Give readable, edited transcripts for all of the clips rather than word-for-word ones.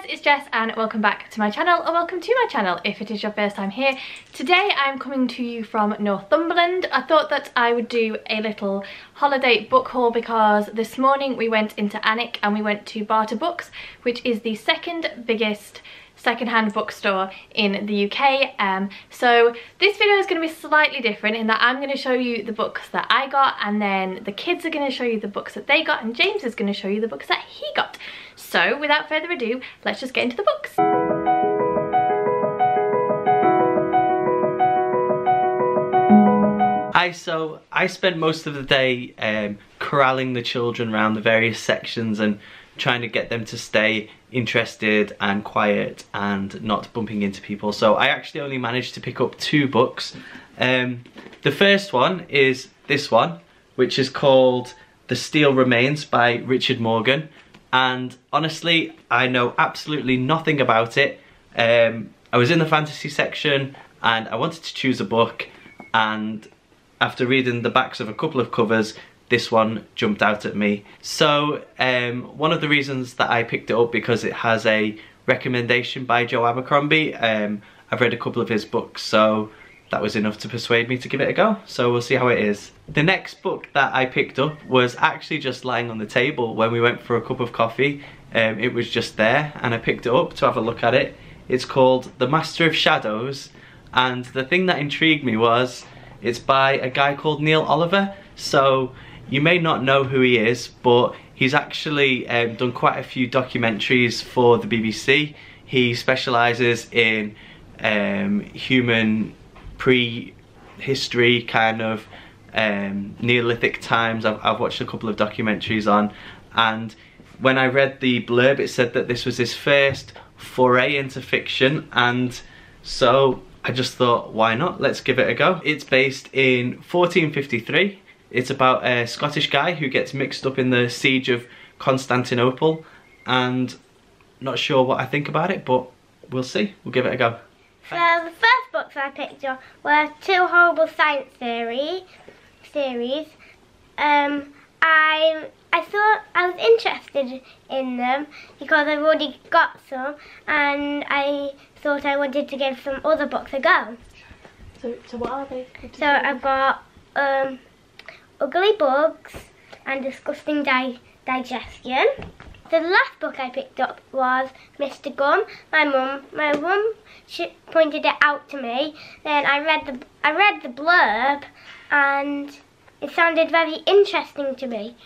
guys, it's Jess and welcome back to my channel, or welcome to my channel if it is your first time here. Today I'm coming to you from Northumberland. I thought that I would do a little holiday book haul because this morning we went into Alnwick and we went to Barter Books, which is the second biggest secondhand bookstore in the UK. So this video is going to be slightly different in that I'm going to show you the books that I got, and then the kids are going to show you the books that they got, and James is going to show you the books that he got. So without further ado, let's just get into the books. Hi, so I spent most of the day corralling the children around the various sections and trying to get them to stay interested and quiet and not bumping into people. So I actually only managed to pick up two books. The first one is this one, which is called The Steel Remains by Richard Morgan. And honestly, I know absolutely nothing about it. I was in the fantasy section and I wanted to choose a book, and after reading the backs of a couple of covers, this one jumped out at me. So one of the reasons that I picked it up, because it has a recommendation by Joe Abercrombie. I've read a couple of his books, so that was enough to persuade me to give it a go. So we'll see how it is. The next book that I picked up was actually just lying on the table when we went for a cup of coffee. It was just there and I picked it up to have a look at it. It's called The Master of Shadows, and the thing that intrigued me was it's by a guy called Neil Oliver. So you may not know who he is, but he's actually done quite a few documentaries for the BBC. He specialises in human pre-history kind of Neolithic times. I've watched a couple of documentaries on, and when I read the blurb it said that this was his first foray into fiction, and so I just thought, why not? Let's give it a go. It's based in 1453. It's about a Scottish guy who gets mixed up in the siege of Constantinople, and not sure what I think about it, but we'll see. We'll give it a go. So the first books I picked up were two Horrible Science series. I was interested in them because I've already got some, and I thought I wanted to give some other books a go. So what are they? So I've got Ugly Bugs and Disgusting Digestion. The last book I picked up was Mr. Gum. My mum, she pointed it out to me. Then I read the blurb, and it sounded very interesting to me.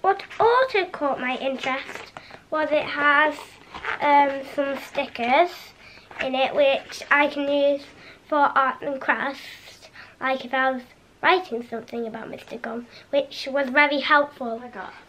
What also caught my interest was it has some stickers in it which I can use for art and crafts, like if I was writing something about Mr. Gum, which was very helpful.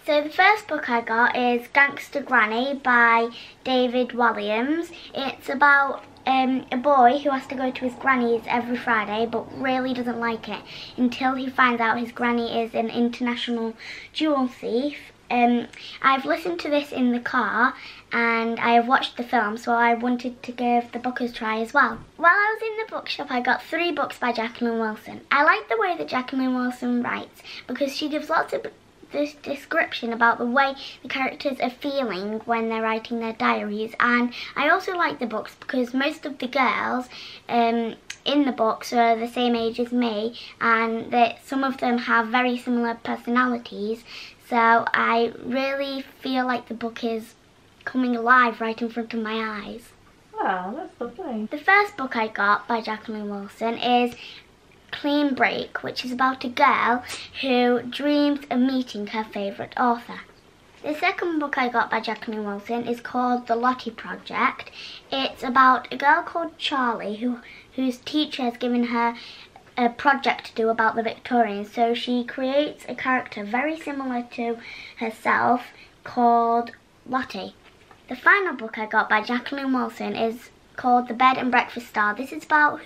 So the first book I got is Gangster Granny by David Walliams. It's about a boy who has to go to his granny's every Friday but really doesn't like it until he finds out his granny is an international jewel thief. I've listened to this in the car and I have watched the film, so I wanted to give the book a try as well. While I was in the bookshop, I got three books by Jacqueline Wilson. I like the way that Jacqueline Wilson writes because she gives lots of this description about the way the characters are feeling when they're writing their diaries, and I also like the books because most of the girls in the books are the same age as me, and that some of them have very similar personalities. So I really feel like the book is coming alive right in front of my eyes. Wow, that's lovely. The first book I got by Jacqueline Wilson is Clean Break, which is about a girl who dreams of meeting her favourite author. The second book I got by Jacqueline Wilson is called The Lottie Project. It's about a girl called Charlie whose teacher has given her a project to do about the Victorians, so she creates a character very similar to herself called Lottie. The final book I got by Jacqueline Wilson is called The Bed and Breakfast Star. This is about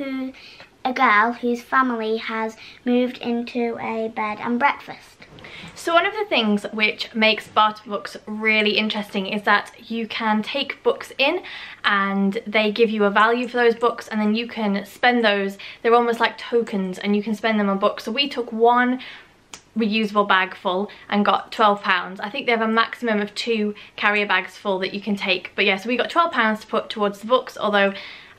a girl whose family has moved into a bed and breakfast. So one of the things which makes Barter Books really interesting is that you can take books in and they give you a value for those books, and then you can spend those. They're almost like tokens and you can spend them on books. So we took one reusable bag full and got £12. I think they have a maximum of 2 carrier bags full that you can take. But yeah, so we got £12 to put towards the books, although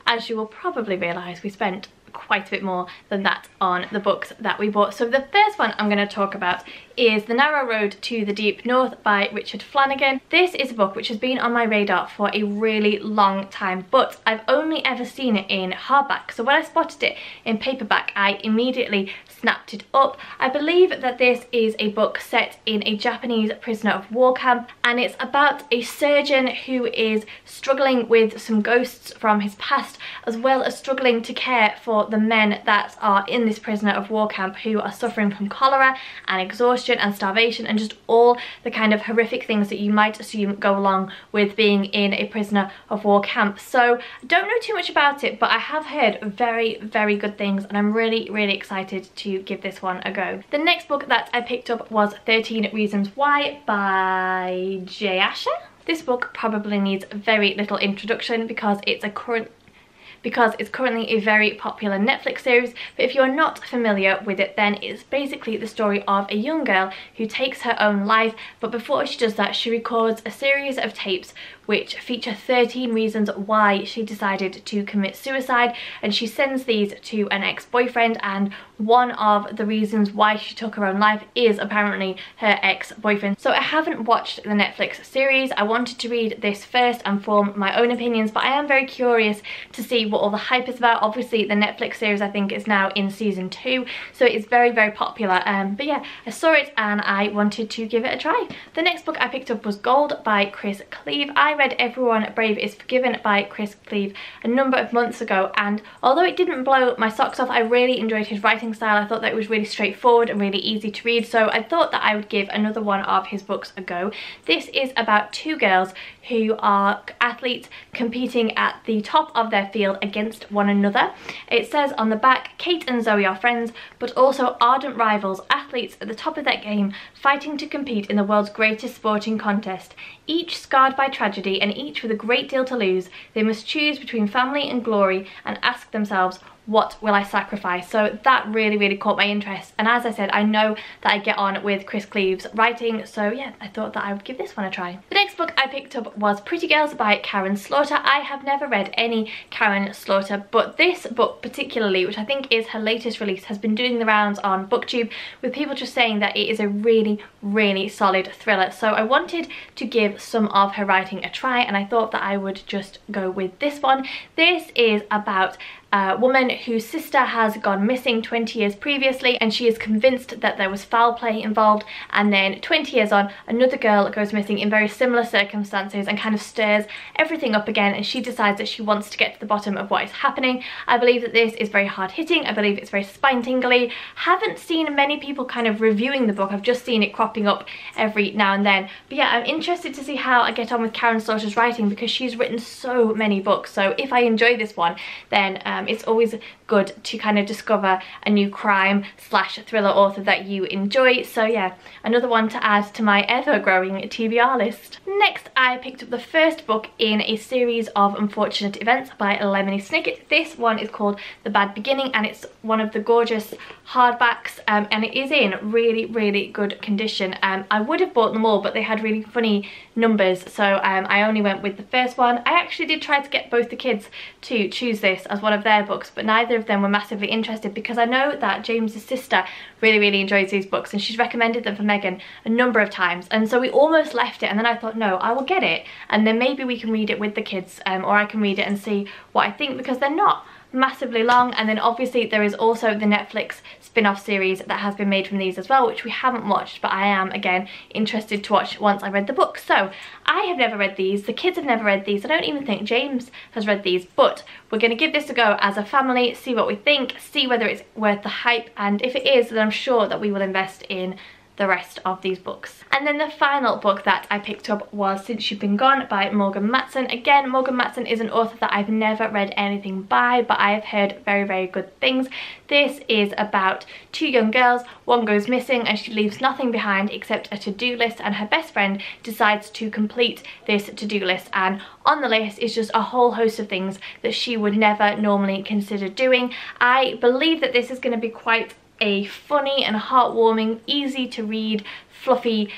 as you will probably realise, we spent quite a bit more than that on the books that we bought. So the first one I'm going to talk about is The Narrow Road to the Deep North by Richard Flanagan. This is a book which has been on my radar for a really long time, but I've only ever seen it in hardback. So when I spotted it in paperback, I immediately snapped it up. I believe that this is a book set in a Japanese prisoner of war camp, and it's about a surgeon who is struggling with some ghosts from his past, as well as struggling to care for the men that are in this prisoner of war camp who are suffering from cholera and exhaustion and starvation and just all the kind of horrific things that you might assume go along with being in a prisoner of war camp. So I don't know too much about it, but I have heard very, very good things, and I'm really, really excited to give this one a go. The next book that I picked up was 13 Reasons Why by Jay Asher. This book probably needs very little introduction because it's currently a very popular Netflix series, but if you're not familiar with it, then it's basically the story of a young girl who takes her own life, but before she does that, she records a series of tapes which feature 13 reasons why she decided to commit suicide, and she sends these to an ex-boyfriend, and one of the reasons why she took her own life is apparently her ex-boyfriend. So I haven't watched the Netflix series. I wanted to read this first and form my own opinions, but I am very curious to see what all the hype is about. Obviously the Netflix series I think is now in season 2, so it is very, very popular, but yeah, I saw it and I wanted to give it a try. The next book I picked up was Gold by Chris Cleave. I read Everyone Brave is Forgiven by Chris Cleave a number of months ago, and although it didn't blow my socks off, I really enjoyed his writing style. I thought that it was really straightforward and really easy to read, so I thought that I would give another one of his books a go. This is about 2 girls who are athletes competing at the top of their field against one another. It says on the back, Kate and Zoe are friends, but also ardent rivals, athletes at the top of their game, fighting to compete in the world's greatest sporting contest. Each scarred by tragedy and each with a great deal to lose, they must choose between family and glory and ask themselves, what will I sacrifice? So that really, really caught my interest, and as I said, I know that I get on with Chris Cleave's writing, so yeah, I thought that I would give this one a try. The next book I picked up was Pretty Girls by Karin Slaughter. I have never read any Karin Slaughter, but this book particularly, which I think is her latest release, has been doing the rounds on BookTube, with people just saying that it is a really, really solid thriller. So I wanted to give some of her writing a try, and I thought that I would just go with this one. This is about a woman whose sister has gone missing 20 years previously, and she is convinced that there was foul play involved, and then 20 years on, another girl goes missing in very similar circumstances and kind of stirs everything up again, and she decides that she wants to get to the bottom of what is happening. I believe that this is very hard-hitting. I believe it's very spine-tingly. Haven't seen many people kind of reviewing the book. I've just seen it cropping up every now and then. But yeah, I'm interested to see how I get on with Karin Slaughter's writing, because she's written so many books, so if I enjoy this one, then it's always good to kind of discover a new crime / thriller author that you enjoy. So yeah, another one to add to my ever-growing TBR list. Next, I picked up the first book in A Series of Unfortunate Events by Lemony Snicket. This one is called The Bad Beginning, and it's one of the gorgeous hardbacks, and it is in really, really good condition. I would have bought them all, but they had really funny numbers, so I only went with the first one. I actually did try to get both the kids to choose this as one of their books, but neither of them were massively interested, because I know that James's sister really, really enjoys these books, and she's recommended them for Megan a number of times, and so we almost left it, and then I thought, no, I will get it, and then maybe we can read it with the kids, or I can read it and see what I think, because they're not massively long. And then obviously there is also the Netflix spin-off series that has been made from these as well, which we haven't watched, but I am again interested to watch once I read the book. So I have never read these, the kids have never read these, I don't even think James has read these, but we're going to give this a go as a family, see what we think, see whether it's worth the hype, and if it is, then I'm sure that we will invest in the rest of these books. And then the final book that I picked up was Since You've Been Gone by Morgan Matson. Again, Morgan Matson is an author that I've never read anything by, but I have heard very, very good things. This is about 2 young girls. One goes missing and she leaves nothing behind except a to-do list, and her best friend decides to complete this to-do list, and on the list is just a whole host of things that she would never normally consider doing. I believe that this is going to be quite a funny and heartwarming, easy to read, fluffy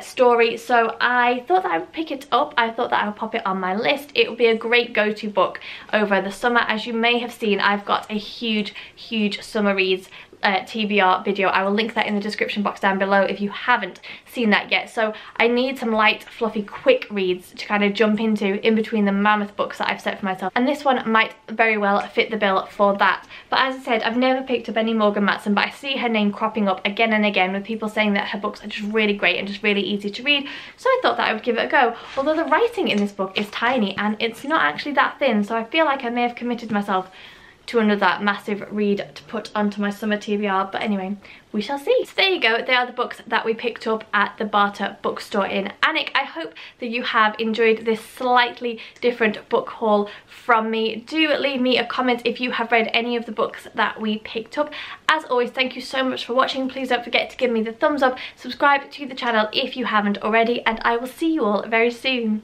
story, so I thought that I would pick it up. I thought that I would pop it on my list. It would be a great go-to book over the summer. As you may have seen, I've got a huge summer reads TBR video. I will link that in the description box down below if you haven't seen that yet. So I need some light, fluffy, quick reads to kind of jump into in between the mammoth books that I've set for myself, and this one might very well fit the bill for that. But as I said, I've never picked up any Morgan Matson, but I see her name cropping up again and again with people saying that her books are just really great and just really easy to read, so I thought that I would give it a go. Although the writing in this book is tiny and it's not actually that thin, so I feel like I may have committed myself to another massive read to put onto my summer TBR, but anyway, we shall see. So there you go, they are the books that we picked up at the Barter bookstore in Alnwick. I hope that you have enjoyed this slightly different book haul from me. Do leave me a comment if you have read any of the books that we picked up. As always, thank you so much for watching. Please don't forget to give me the thumbs up, subscribe to the channel if you haven't already, and I will see you all very soon.